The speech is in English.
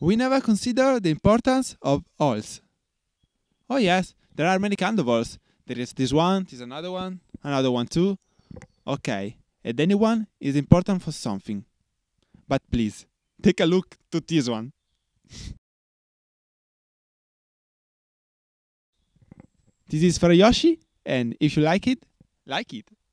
We never consider the importance of oils. Oh yes, there are many kinds of oils. There is this one, this another one too. Okay, and anyone is important for something. But please, take a look to this one. This is FraYoshi, and if you like it,